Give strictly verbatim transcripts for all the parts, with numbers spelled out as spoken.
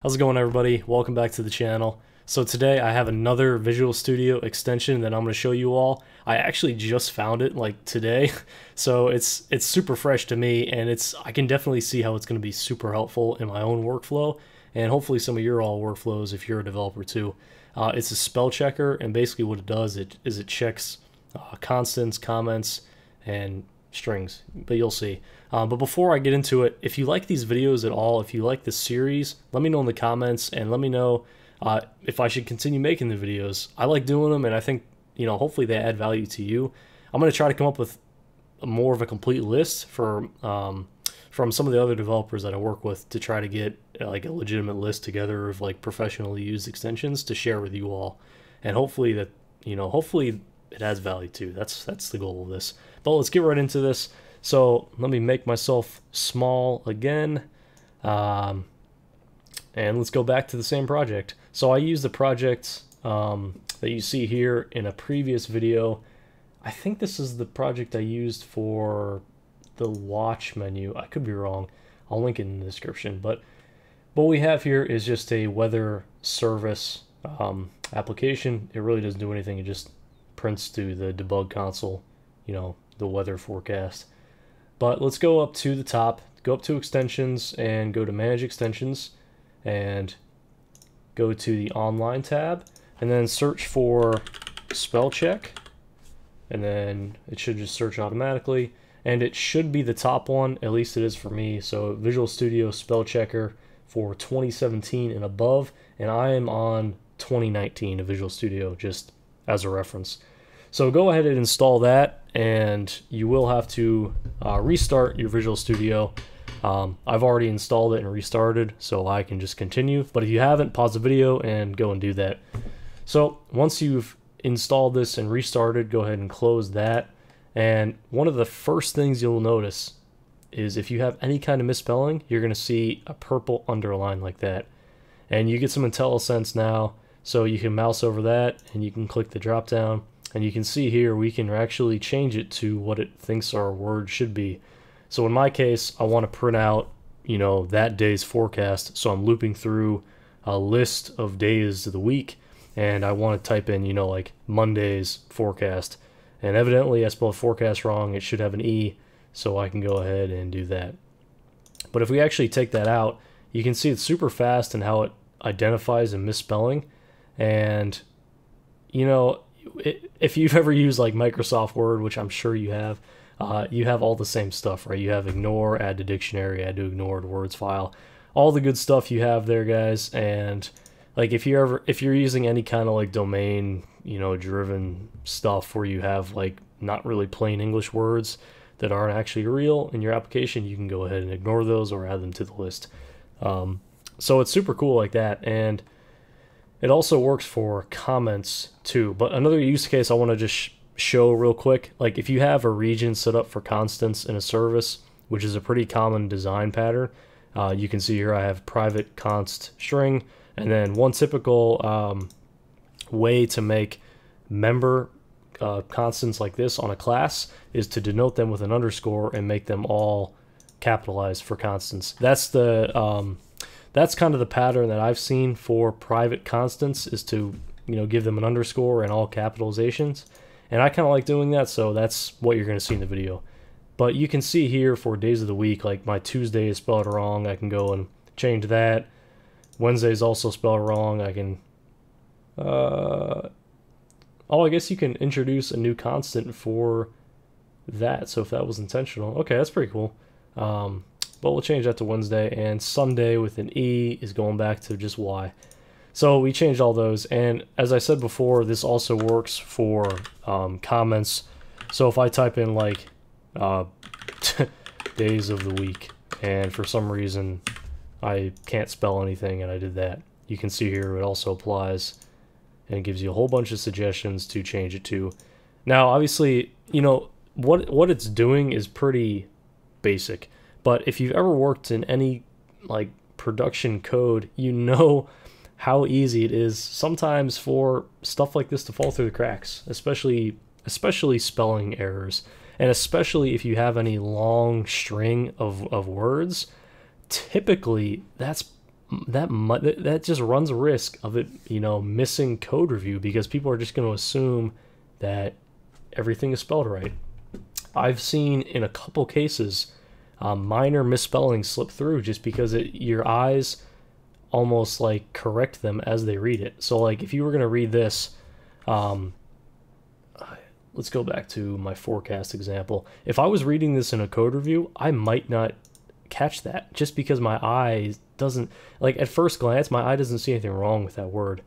How's it going, everybody? Welcome back to the channel. So today I have another Visual Studio extension that I'm going to show you all. I actually just found it like today, so it's it's super fresh to me, and it's I can definitely see how it's going to be super helpful in my own workflow, and hopefully some of your all workflows if you're a developer too. Uh, it's a spell checker, and basically what it does it, is it checks uh, constants, comments, and strings, but you'll see. Uh, but before I get into it, if you like these videos at all, if you like this series, let me know in the comments and let me know uh, if I should continue making the videos. I like doing them, and I think, you know, hopefully they add value to you. I'm going to try to come up with more of a complete list for um, from some of the other developers that I work with to try to get uh, like a legitimate list together of like professionally used extensions to share with you all, and hopefully that, you know, hopefully it adds value too. That's that's the goal of this. But let's get right into this. So let me make myself small again, um, and let's go back to the same project. So I used the project um, that you see here in a previous video. I think this is the project I used for the watch menu. I could be wrong. I'll link it in the description. But what we have here is just a weather service um, application. It really doesn't do anything. It just prints to the debug console, you know, the weather forecast. But let's go up to the top, go up to extensions, and go to manage extensions, and go to the online tab, and then search for spell check, and then it should just search automatically, and it should be the top one, at least it is for me. So Visual Studio spell checker for twenty seventeen and above, and I am on twenty nineteen of Visual Studio, just as a reference. So go ahead and install that, and you will have to uh, restart your Visual Studio. Um, I've already installed it and restarted, so I can just continue. But if you haven't, pause the video and go and do that. So once you've installed this and restarted, go ahead and close that. And one of the first things you'll notice is if you have any kind of misspelling, you're going to see a purple underline like that. And you get some IntelliSense now. So you can mouse over that, and you can click the drop down, and you can see here we can actually change it to what it thinks our word should be. So in my case, I want to print out, you know, that day's forecast. So I'm looping through a list of days of the week, and I want to type in, you know, like Monday's forecast. And evidently I spelled forecast wrong. It should have an E, so I can go ahead and do that. But if we actually take that out, you can see it's super fast and how it identifies a misspelling. And, you know, it, if you've ever used like Microsoft Word, which I'm sure you have, uh, you have all the same stuff, right? You have ignore, add to dictionary, add to ignored words file, all the good stuff you have there, guys. And like if you're ever if you're using any kind of like domain, you know, driven stuff where you have like not really plain English words that aren't actually real in your application, you can go ahead and ignore those or add them to the list. Um, so it's super cool like that. And it also works for comments too, but another use case I want to just sh show real quick, like if you have a region set up for constants in a service, which is a pretty common design pattern, uh, you can see here I have private const string, and then one typical um, way to make member uh, constants like this on a class is to denote them with an underscore and make them all capitalized for constants. That's the um, That's kind of the pattern that I've seen for private constants, is to, you know, give them an underscore and all capitalizations. And I kind of like doing that, so that's what you're going to see in the video. But you can see here for days of the week, like my Tuesday is spelled wrong. I can go and change that. Wednesday is also spelled wrong. I can... Uh, oh, I guess you can introduce a new constant for that. So if that was intentional. Okay, that's pretty cool. Um... But we'll change that to Wednesday, and Sunday with an E is going back to just Y. So we changed all those, and as I said before, this also works for um, comments. So if I type in like uh, days of the week, and for some reason I can't spell anything and I did that, you can see here it also applies and gives you a whole bunch of suggestions to change it to. Now obviously, you know, what what it's doing is pretty basic. But if you've ever worked in any like production code, you know how easy it is sometimes for stuff like this to fall through the cracks, especially especially spelling errors, and especially if you have any long string of, of words. Typically, that's that might, that just runs risk of it, you know, missing code review because people are just going to assume that everything is spelled right. I've seen in a couple cases um, minor misspellings slip through just because it, your eyes almost like correct them as they read it. So like if you were going to read this, um, let's go back to my forecast example. If I was reading this in a code review, I might not catch that just because my eye doesn't, like at first glance, my eye doesn't see anything wrong with that word.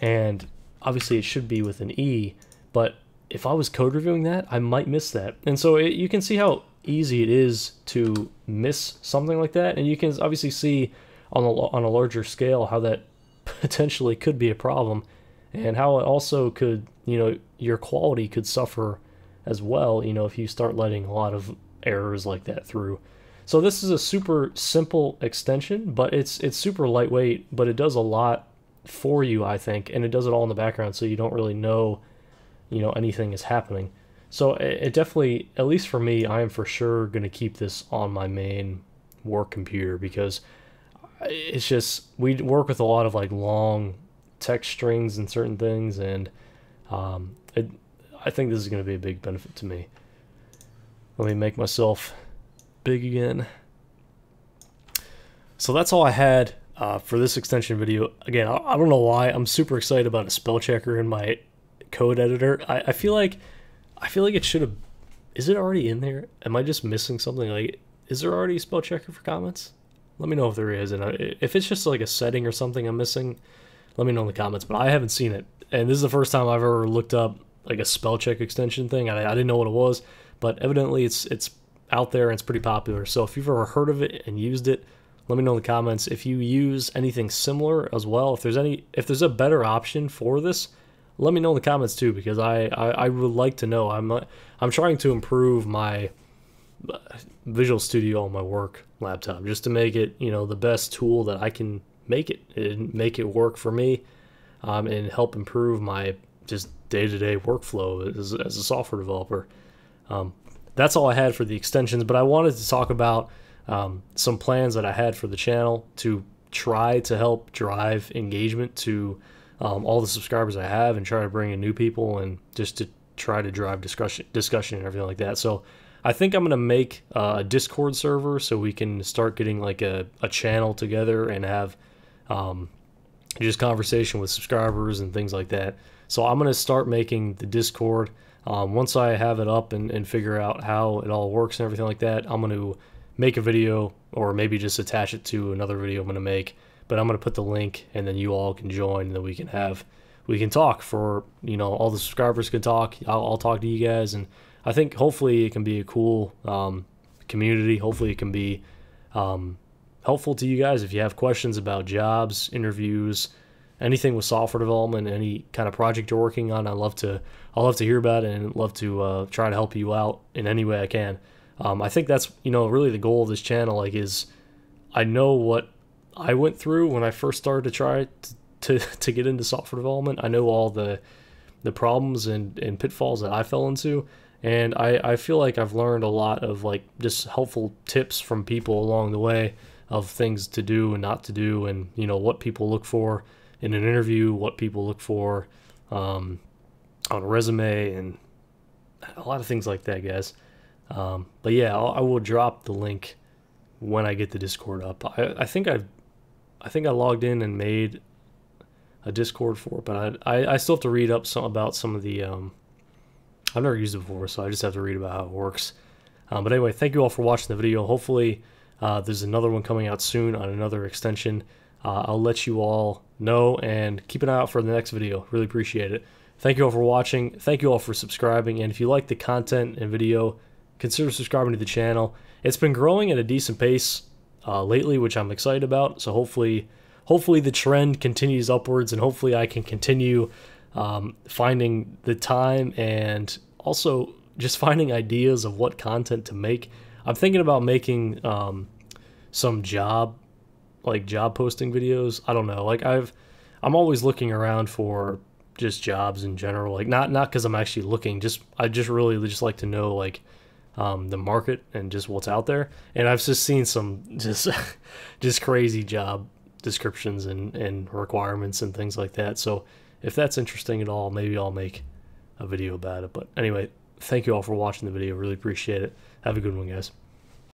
And obviously it should be with an E, but if I was code reviewing that, I might miss that. And so it, you can see how easy it is to miss something like that. And you can obviously see on a, on a larger scale how that potentially could be a problem and how it also could, you know, your quality could suffer as well, you know, if you start letting a lot of errors like that through. So this is a super simple extension, but it's it's super lightweight, but it does a lot for you, I think, and it does it all in the background so you don't really know, you know, anything is happening. So it, it definitely, at least for me, I am for sure going to keep this on my main work computer because it's just, we work with a lot of like long text strings and certain things, and um, it, I think this is going to be a big benefit to me. Let me make myself big again. So that's all I had uh, for this extension video. Again, I, I don't know why I'm super excited about a spell checker in my code editor. I, I feel like I feel like it should have. Is it already in there? Am I just missing something? Like, is there already a spell checker for comments? Let me know if there is, and I, if it's just like a setting or something I'm missing, let me know in the comments. But I haven't seen it, and this is the first time I've ever looked up like a spell check extension thing. I, I didn't know what it was, but evidently it's it's out there and it's pretty popular. So if you've ever heard of it and used it, let me know in the comments if you use anything similar as well. If there's any, if there's a better option for this, let me know in the comments too, because I I, I would like to know. I'm I'm trying to improve my Visual Studio on my work laptop just to make it, you know, the best tool that I can make it and make it work for me, um, and help improve my just day-to-day workflow as, as a software developer. Um, that's all I had for the extensions, but I wanted to talk about um, some plans that I had for the channel to try to help drive engagement to um, all the subscribers I have and try to bring in new people and just to try to drive discussion discussion and everything like that. So I think I'm going to make a Discord server so we can start getting like a, a channel together and have um, just conversation with subscribers and things like that. So I'm going to start making the Discord. Um, once I have it up and, and figure out how it all works and everything like that, I'm going to make a video or maybe just attach it to another video I'm going to make. But I'm going to put the link and then you all can join and then we can have, we can talk for, you know, all the subscribers can talk. I'll, I'll talk to you guys, and I think hopefully it can be a cool um, community. Hopefully it can be um, helpful to you guys if you have questions about jobs, interviews, anything with software development, any kind of project you're working on. I love to, I love to hear about it and love to uh, try to help you out in any way I can. Um, I think that's, you know, really the goal of this channel. Like, is I know what I went through when I first started to try to to, to get into software development. I know all the the problems and, and pitfalls that I fell into. And I, I feel like I've learned a lot of like just helpful tips from people along the way of things to do and not to do, and you know what people look for in an interview, what people look for um, on a resume, and a lot of things like that, guys. Um, but yeah, I'll, I will drop the link when I get the Discord up. I, I think I, I think I logged in and made a Discord for it, but I, I I still have to read up some about some of the. Um, I've never used it before, so I just have to read about how it works. Um, but anyway, thank you all for watching the video. Hopefully uh, there's another one coming out soon on another extension. Uh, I'll let you all know, and keep an eye out for the next video. Really appreciate it. Thank you all for watching. Thank you all for subscribing. And if you like the content and video, consider subscribing to the channel. It's been growing at a decent pace uh, lately, which I'm excited about. So hopefully, hopefully the trend continues upwards, and hopefully I can continue Um, finding the time and also just finding ideas of what content to make. I'm thinking about making um, some job, like job posting videos. I don't know. Like I've, I'm always looking around for just jobs in general. Like not not because I'm actually looking. Just I just really just like to know like um, the market and just what's out there. And I've just seen some just just crazy job descriptions and, and requirements and things like that. So if that's interesting at all, maybe I'll make a video about it. But anyway, thank you all for watching the video. Really appreciate it. Have a good one, guys.